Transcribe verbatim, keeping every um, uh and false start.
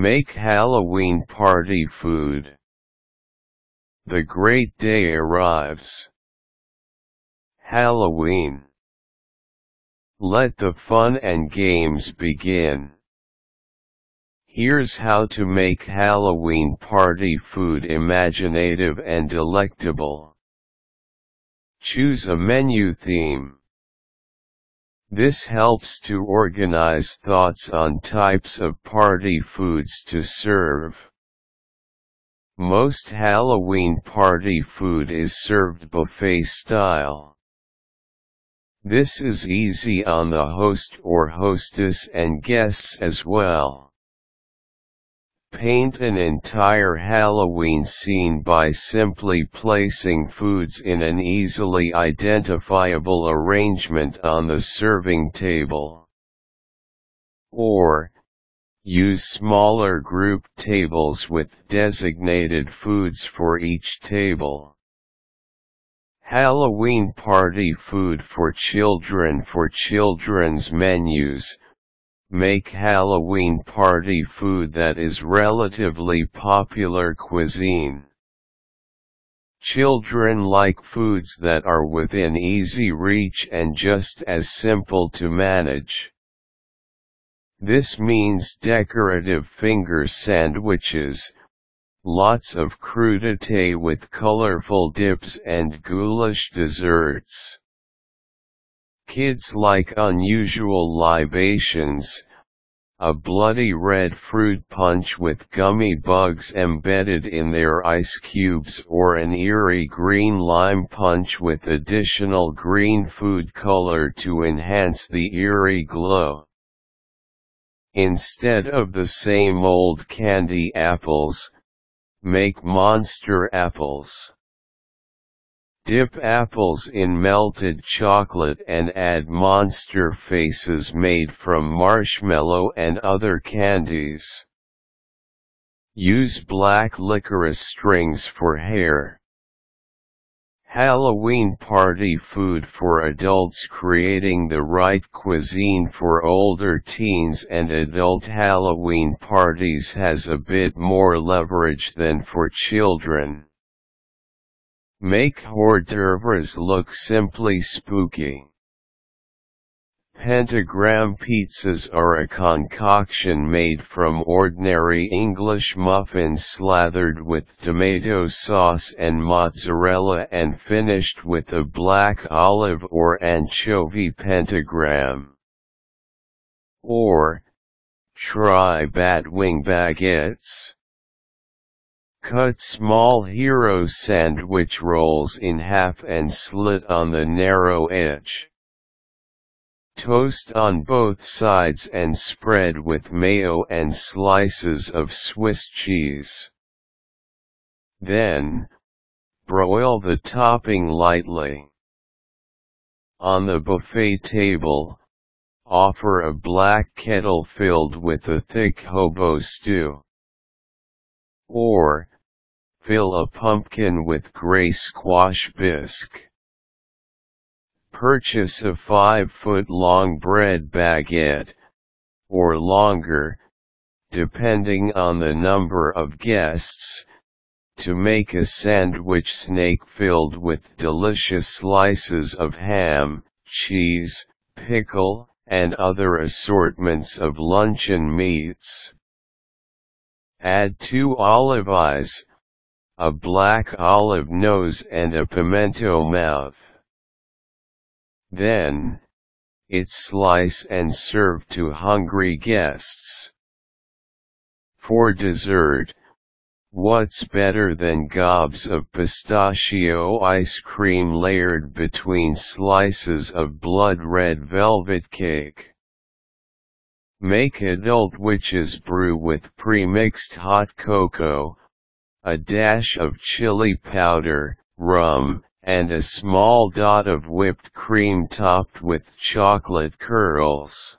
Make Halloween party food. The great day arrives. Halloween. Let the fun and games begin. Here's how to make Halloween party food imaginative and delectable. Choose a menu theme. This helps to organize thoughts on types of party foods to serve. Most Halloween party food is served buffet style. This is easy on the host or hostess and guests as well. Paint an entire Halloween scene by simply placing foods in an easily identifiable arrangement on the serving table. Or, use smaller group tables with designated foods for each table. Halloween party food for children. For children's menus, make Halloween party food that is relatively popular cuisine. Children like foods that are within easy reach and just as simple to manage. This means decorative finger sandwiches, lots of crudité with colorful dips and goulash desserts. Kids like unusual libations, a bloody red fruit punch with gummy bugs embedded in their ice cubes, or an eerie green lime punch with additional green food color to enhance the eerie glow. Instead of the same old candy apples, make monster apples. Dip apples in melted chocolate and add monster faces made from marshmallow and other candies. Use black licorice strings for hair. Halloween party food for adults. Creating the right cuisine for older teens and adult Halloween parties has a bit more leverage than for children. Make hors d'oeuvres look simply spooky. Pentagram pizzas are a concoction made from ordinary English muffins slathered with tomato sauce and mozzarella and finished with a black olive or anchovy pentagram. Or, try batwing baguettes. Cut small hero sandwich rolls in half and slit on the narrow edge. Toast on both sides and spread with mayo and slices of Swiss cheese. Then, broil the topping lightly. On the buffet table, offer a black kettle filled with a thick hobo stew. Or, fill a pumpkin with gray squash bisque. Purchase a five foot long bread baguette, or longer, depending on the number of guests, to make a sandwich snake filled with delicious slices of ham, cheese, pickle, and other assortments of luncheon meats. Add two olive eyes, a black olive nose and a pimento mouth. Then, it's slice and serve to hungry guests. For dessert, what's better than gobs of pistachio ice cream layered between slices of blood red velvet cake? Make adult witches brew with pre-mixed hot cocoa, a dash of chili powder, rum, and a small dot of whipped cream topped with chocolate curls.